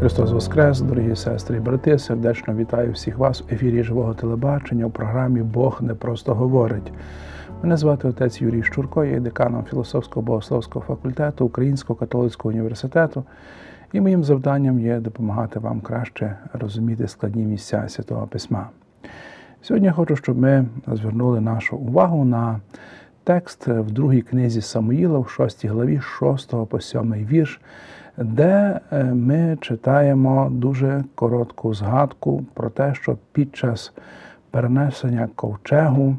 Христос Воскрес, дорогі сестри і брати, сердечно вітаю всіх вас в ефірі Живого Телебачення у програмі «Бог не просто говорить». Мене звати отець Юрій Щурко, я є деканом філософсько-богословського факультету Українського католицького університету, і моїм завданням є допомагати вам краще розуміти складні місця Святого Письма. Сьогодні я хочу, щоб ми звернули нашу увагу на текст в другій книзі Самуїла, в 6 главі, 6 по 7 вірш, де ми читаємо дуже коротку згадку про те, що під час перенесення ковчегу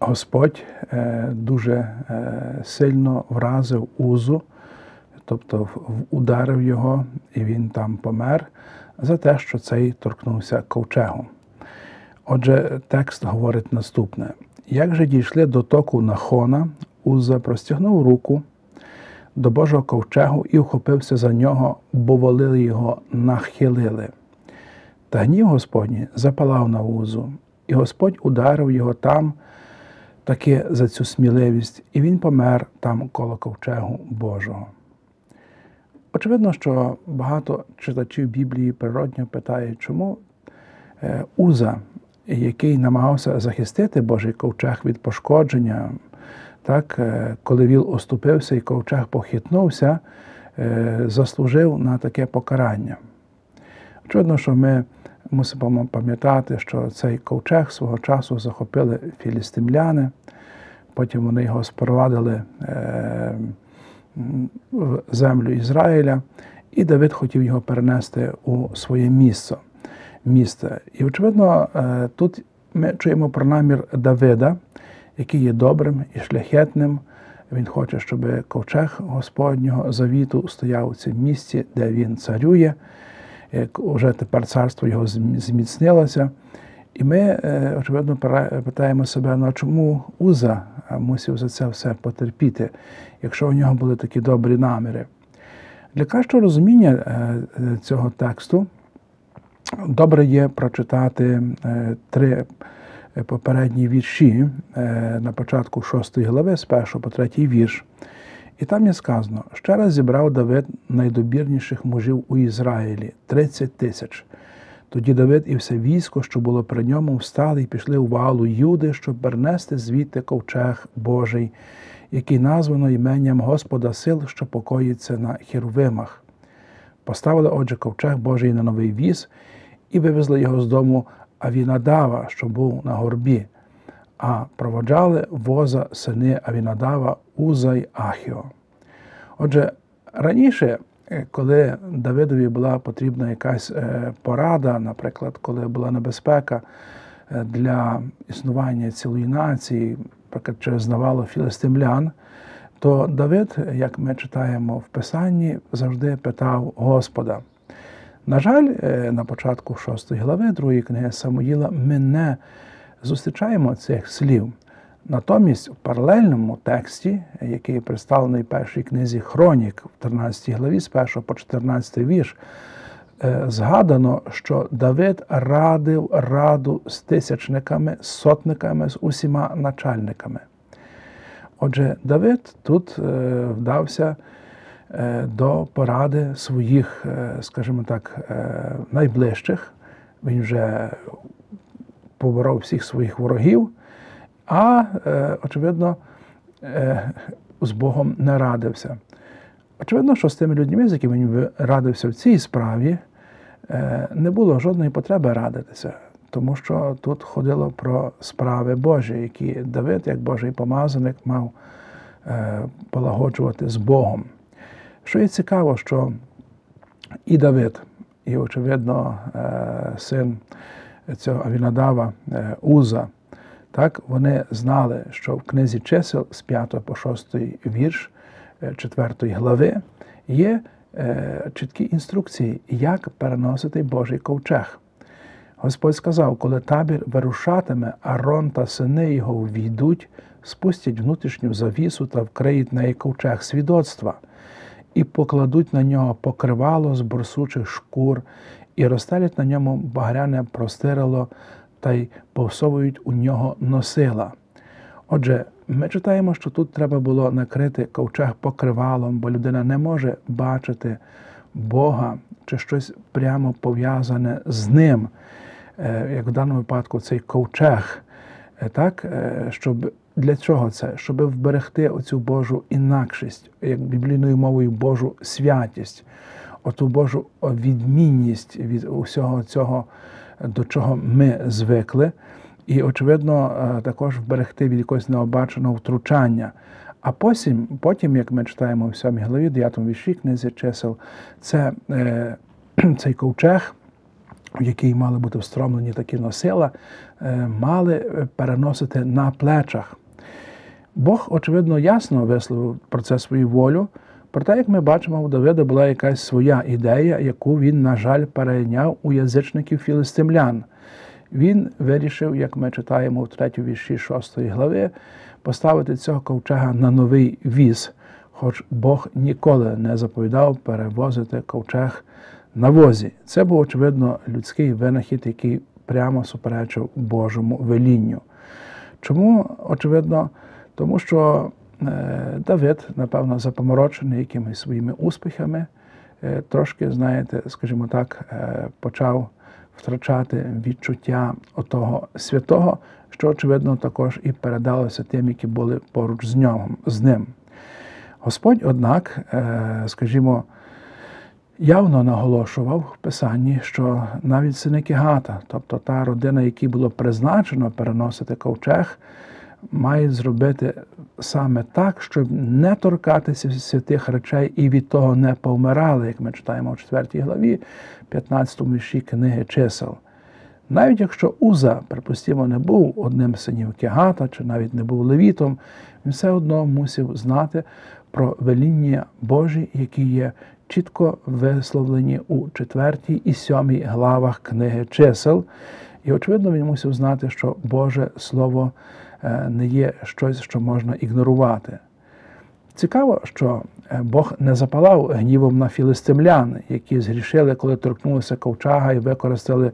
Господь дуже сильно вразив Узу, тобто ударив його, і він там помер, за те, що цей торкнувся ковчегу. Отже, текст говорить наступне. «Як же дійшли до току Нахона, Уза простягнув руку до Божого ковчегу і вхопився за нього, бо волили його, нахилили. Та гнів Господній запалав на Узу, і Господь ударив його там таки за цю сміливість, і він помер там коло ковчегу Божого». Очевидно, що багато читачів Біблії природньо питають, чому Уза, який намагався захистити Божий ковчег від пошкодження, так, коли віл оступився і ковчег похитнувся, заслужив на таке покарання. Очевидно, що ми мусимо пам'ятати, що цей ковчег свого часу захопили філістимляни, потім вони його спровадили в землю Ізраїля, і Давид хотів його перенести у своє місце. І, очевидно, тут ми чуємо про намір Давида, який є добрим і шляхетним. Він хоче, щоб ковчег Господнього завіту стояв у цьому місці, де він царює. Уже тепер царство його зміцнилося. І ми, очевидно, питаємо себе, ну, а чому Уза мусив за це все потерпіти, якщо у нього були такі добрі наміри? Для кращого розуміння цього тексту добре є прочитати 3 попередні вірші на початку 6 глави, з 1 по 3 вірш. І там є сказано: «Ще раз зібрав Давид найдобірніших мужів у Ізраїлі – 30 000. Тоді Давид і все військо, що було при ньому, встали і пішли в Ваалу Юди, щоб перенести звідти ковчег Божий, який названо іменням Господа сил, що покоїться на херувимах. Поставили, отже, ковчег Божий на новий віз і вивезли його з дому Авінадава, що був на горбі, а проводжали воза сини Авінадава Узай-Ахіо». Отже, раніше, коли Давидові була потрібна якась порада, наприклад, коли була небезпека для існування цілої нації, наприклад, через навалу філістимлян, то Давид, як ми читаємо в Писанні, завжди питав Господа. На жаль, на початку 6 глави 2 книги Самуїла ми не зустрічаємо цих слів. Натомість в паралельному тексті, який представлений в першій книзі Хронік, в 13 главі, з 1 по 14 вірш, згадано, що Давид радив раду з тисячниками, з сотниками, з усіма начальниками. Отже, Давид тут вдався до поради своїх, скажімо так, найближчих. Він вже поборов всіх своїх ворогів, а, очевидно, з Богом не радився. Очевидно, що з тими людьми, з якими він радився в цій справі, не було жодної потреби радитися, тому що тут ходило про справи Божі, які Давид, як Божий помазаник, мав полагоджувати з Богом. Що є цікаво, що і Давид, і, очевидно, син цього Авінадава Уза, так, вони знали, що в книзі чисел з 5 по 6 вірш 4 глави є чіткі інструкції, як переносити Божий ковчег. Господь сказав: «Коли табір вирушатиме, Арон та сини його ввійдуть, спустять внутрішню завісу та вкриють неї ковчег свідоцтва, і покладуть на нього покривало з борсучих шкур, і розстелять на ньому багряне простирало, та й посовують у нього носила. Отже, ми читаємо, що тут треба було накрити ковчег покривалом, бо людина не може бачити Бога чи щось прямо пов'язане з Ним, як в даному випадку цей ковчег. Так? Щоб, для чого це? Щоб вберегти оцю Божу інакшість, як біблійною мовою Божу святість, оту Божу відмінність від усього цього, до чого ми звикли, і, очевидно, також вберегти від якогось необаченого втручання. А потім, як ми читаємо в 7 главі, 9 вірші книги чисел, це цей ковчег, в який мали бути встромлені такі носила, мали переносити на плечах. Бог, очевидно, ясно висловив про це свою волю, проте, як ми бачимо, у Давида була якась своя ідея, яку він, на жаль, перейняв у язичників філістимлян. Він вирішив, як ми читаємо в 3 вірші 6 глави, поставити цього ковчега на новий віз, хоч Бог ніколи не заповідав перевозити ковчег на возі. Це був, очевидно, людський винахід, який прямо суперечив Божому велінню. Чому? Очевидно, тому що Давид, напевно, запоморочений якимись своїми успіхами, трошки, знаєте, скажімо так, почав втрачати відчуття отого святого, що, очевидно, також і передалося тим, які були поруч з ним. Господь, однак, скажімо, явно наголошував в Писанні, що навіть сини Кегата, тобто та родина, якій було призначено переносити ковчег, має зробити саме так, щоб не торкатися святих речей і від того не повмирали, як ми читаємо в 4 главі, 15 вірші книги чисел. Навіть якщо Уза, припустимо, не був одним з синів Кегата, чи навіть не був левітом, він все одно мусив знати про веління Божі, які є чітко висловлені у 4 і 7 главах книги чисел. І, очевидно, він мусив знати, що Боже Слово не є щось, що можна ігнорувати. Цікаво, що Бог не запалав гнівом на філистимлян, які згрішили, коли торкнулися ковчега і використали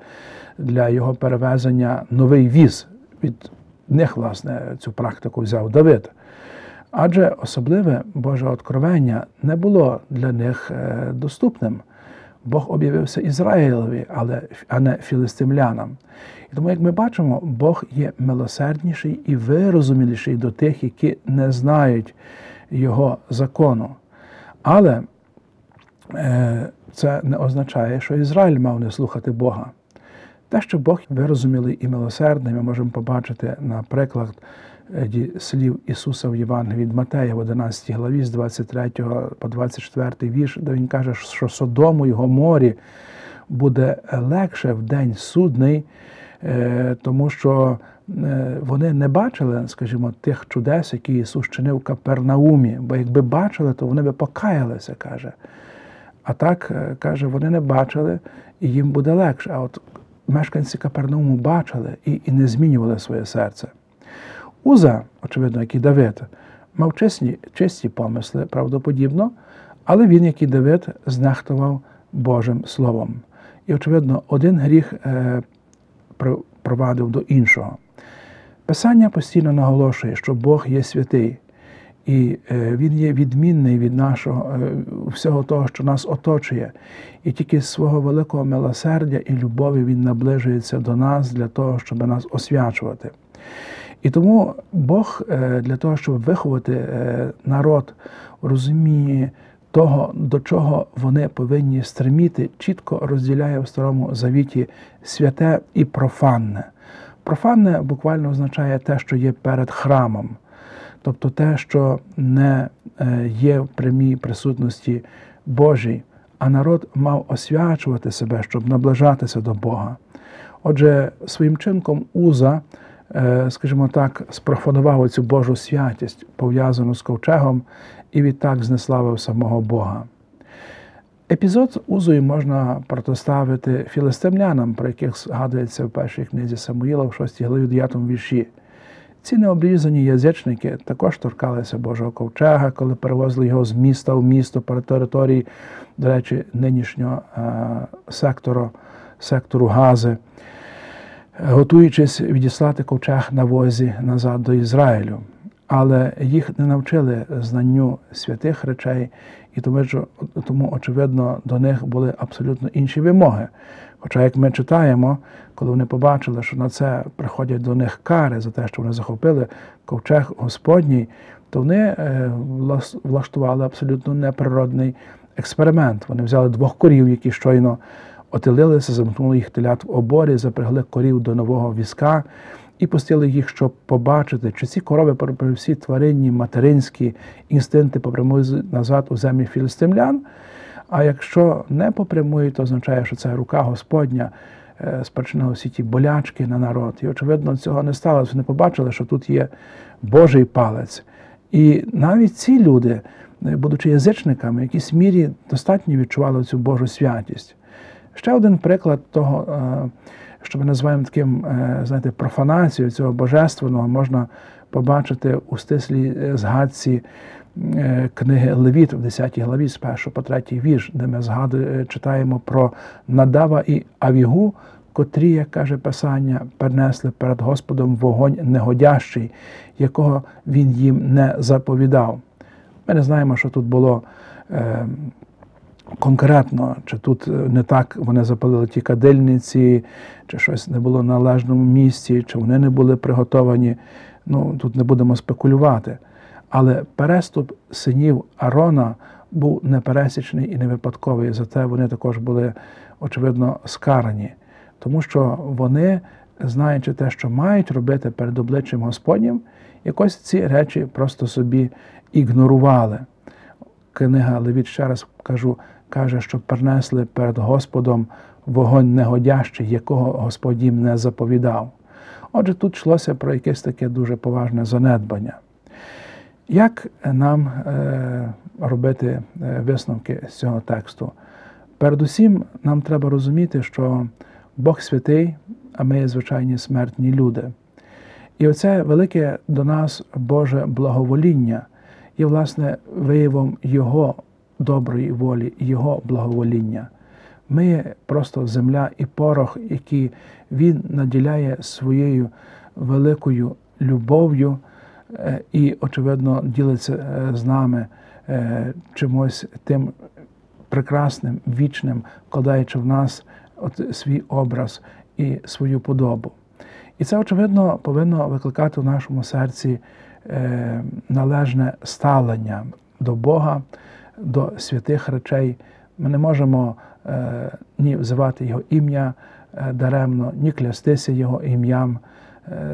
для його перевезення новий віз. Від них, власне, цю практику взяв Давид. Адже особливе Боже откровення не було для них доступним. Бог об'явився Ізраїлеві, а не філистимлянам. І тому, як ми бачимо, Бог є милосердніший і вирозуміліший до тих, які не знають Його закону. Але це не означає, що Ізраїль мав не слухати Бога. Те, що Бог вирозумілий і милосердний, ми можемо побачити, наприклад, слів Ісуса в Євангелії від Матея в 11 главі з 23 по 24 вірш, де Він каже, що Содому і Гоморі буде легше в день судний, тому що вони не бачили, скажімо, тих чудес, які Ісус чинив в Капернаумі, бо якби бачили, то вони би покаялися, каже. А так, каже, вони не бачили, і їм буде легше. А от мешканці Капернауму бачили і не змінювали своє серце. Уза, очевидно, як і Давид, мав чисті помисли, правдоподібно, але він, як і Давид, знехтував Божим Словом. І, очевидно, один гріх провадив до іншого. Писання постійно наголошує, що Бог є святий, і Він є відмінний від нашого, всього того, що нас оточує. І тільки з свого великого милосердя і любові Він наближується до нас для того, щоб нас освячувати. І тому Бог для того, щоб виховати народ у розумінні того, до чого вони повинні стриміти, чітко розділяє в Старому Завіті святе і профанне. Профанне буквально означає те, що є перед храмом, тобто те, що не є в прямій присутності Божій, а народ мав освячувати себе, щоб наближатися до Бога. Отже, своїм чинком Уза, скажімо так, спрофанував цю Божу святість, пов'язану з ковчегом, і відтак знеславив самого Бога. Епізод Узою можна протиставити філистимлянам, про яких згадується в першій книзі Самуїла в 6 главі 9 вірші. Ці необрізані язичники також торкалися Божого ковчега, коли перевозили його з міста в місто по території, до речі, нинішнього сектору Гази. готуючись відіслати ковчег на возі назад до Ізраїлю. Але їх не навчили знанню святих речей, і тому, очевидно, до них були абсолютно інші вимоги. Хоча, як ми читаємо, коли вони побачили, що на це приходять до них кари за те, що вони захопили ковчег Господній, то вони влаштували абсолютно неприродний експеримент. Вони взяли двох корів, які щойно отелилися, замкнули їх телят в оборі, запрягли корів до нового візка і пустили їх, щоб побачити, чи ці корови, попри всі тваринні, материнські інстинкти, попрямують назад у землі філістимлян. А якщо не попрямують, то означає, що це рука Господня спричинила всі ті болячки на народ. І, очевидно, цього не сталося. Вони побачили, що тут є Божий палець. І навіть ці люди, будучи язичниками, в якійсь мірі достатньо відчували цю Божу святість. Ще один приклад того, що ми називаємо таким, знаєте, профанацією цього божественного, можна побачити у стислій згадці книги Левіт в 10 главі з 1 по 3 вірш, де ми читаємо про Надава і Авігу, котрі, як каже Писання, перенесли перед Господом вогонь негодящий, якого він їм не заповідав. Ми не знаємо, що тут було конкретно, чи тут не так вони запалили ті кадильниці, чи щось не було на належному місці, чи вони не були приготовані. Ну, тут не будемо спекулювати. Але переступ синів Аарона був непересічний і невипадковий, зате вони також були, очевидно, скарані. Тому що вони, знаючи те, що мають робити перед обличчям Господнім, якось ці речі просто собі ігнорували. Книга Левіт, ще раз кажу, каже, що принесли перед Господом вогонь негодящий, якого Господь їм не заповідав. Отже, тут йшлося про якесь таке дуже поважне занедбання. Як нам робити висновки з цього тексту? Передусім, нам треба розуміти, що Бог святий, а ми є звичайні смертні люди. І оце велике до нас Боже благовоління є, власне, виявом Його доброї волі, Його благовоління. Ми просто земля і порох, які Він наділяє своєю великою любов'ю і, очевидно, ділиться з нами чимось тим прекрасним, вічним, вкладаючи в нас свій образ і свою подобу. І це, очевидно, повинно викликати в нашому серці належне ставлення до Бога, до святих речей. Ми не можемо ні взивати Його ім'я даремно, ні клястися Його ім'ям,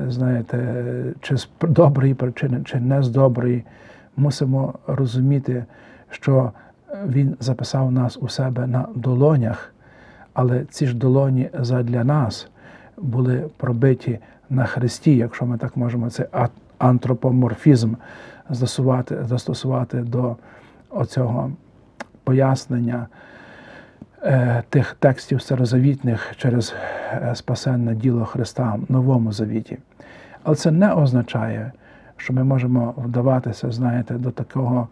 знаєте, чи з доброї причини, чи не з доброї. Мусимо розуміти, що Він записав нас у себе на долонях, але ці ж долоні задля нас були пробиті на Христі, якщо ми так можемо це антропоморфізм застосувати до оцього пояснення тих текстів старозавітних через спасенне діло Христа в Новому Завіті. Але це не означає, що ми можемо вдаватися, знаєте, до такого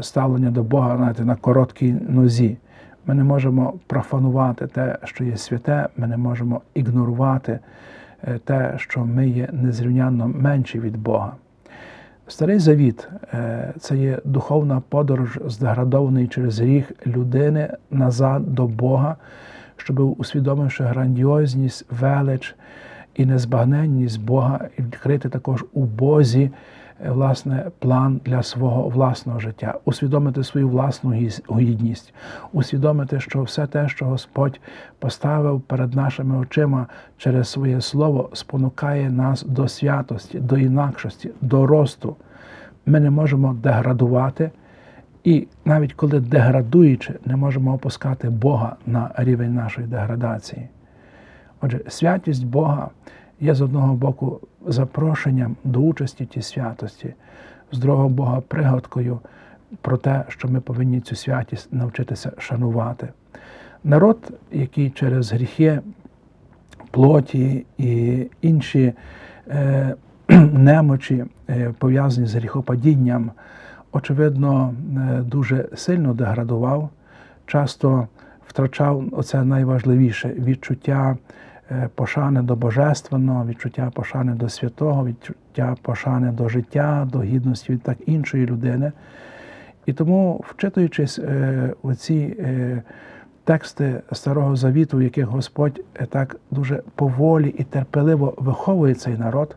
ставлення до Бога, знаєте, на короткій нозі. Ми не можемо профанувати те, що є святе, ми не можемо ігнорувати те, що ми є незрівнянно менші від Бога. Старий Завіт – це є духовна подорож, здеградований через гріх людини назад до Бога, щоб, усвідомивши грандіозність, велич і незбагненність Бога, відкрити також у Бозі, власне, план для свого власного життя, усвідомити свою власну гідність, усвідомити, що все те, що Господь поставив перед нашими очима через своє слово, спонукає нас до святості, до інакшості, до росту. Ми не можемо деградувати, і навіть коли деградуючи, не можемо опускати Бога на рівень нашої деградації. Отже, святість Бога є, з одного боку, запрошенням до участі в тій святості, з другого Бога пригадкою про те, що ми повинні цю святість навчитися шанувати. Народ, який через гріхи, плоті і інші немочі, пов'язані з гріхопадінням, очевидно, дуже сильно деградував, часто втрачав оце найважливіше – відчуття пошани до божественного, відчуття пошани до святого, відчуття пошани до життя, до гідності від так іншої людини. І тому, вчитуючись у ці тексти Старого Завіту, в яких Господь так дуже поволі і терпеливо виховує цей народ,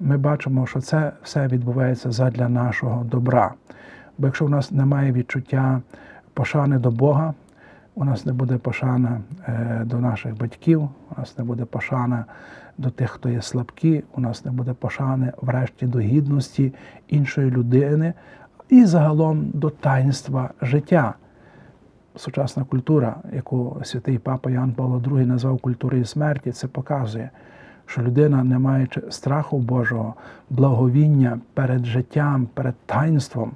ми бачимо, що це все відбувається задля нашого добра. Бо якщо в нас немає відчуття пошани до Бога, у нас не буде пошана до наших батьків, у нас не буде пошана до тих, хто є слабкі, у нас не буде пошани, врешті, до гідності іншої людини і загалом до таїнства життя. Сучасна культура, яку святий Папа Іван Павло ІІ назвав культурою смерті, це показує, що людина, не маючи страху Божого, благовіння перед життям, перед таїнством,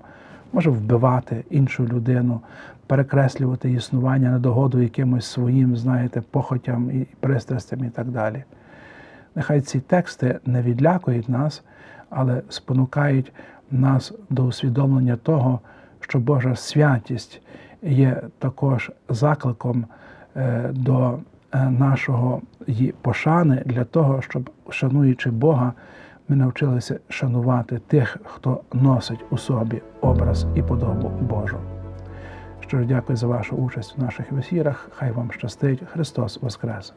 може вбивати іншу людину, перекреслювати існування на догоду якимось своїм, знаєте, похотям і пристрастям і так далі. Нехай ці тексти не відлякують нас, але спонукають нас до усвідомлення того, що Божа святість є також закликом до нашого її пошани, для того, щоб, шануючи Бога, ми навчилися шанувати тих, хто носить у собі образ і подобу Божу. Щиро дякую за вашу участь у наших ефірах. Хай вам щастить. Христос Воскрес!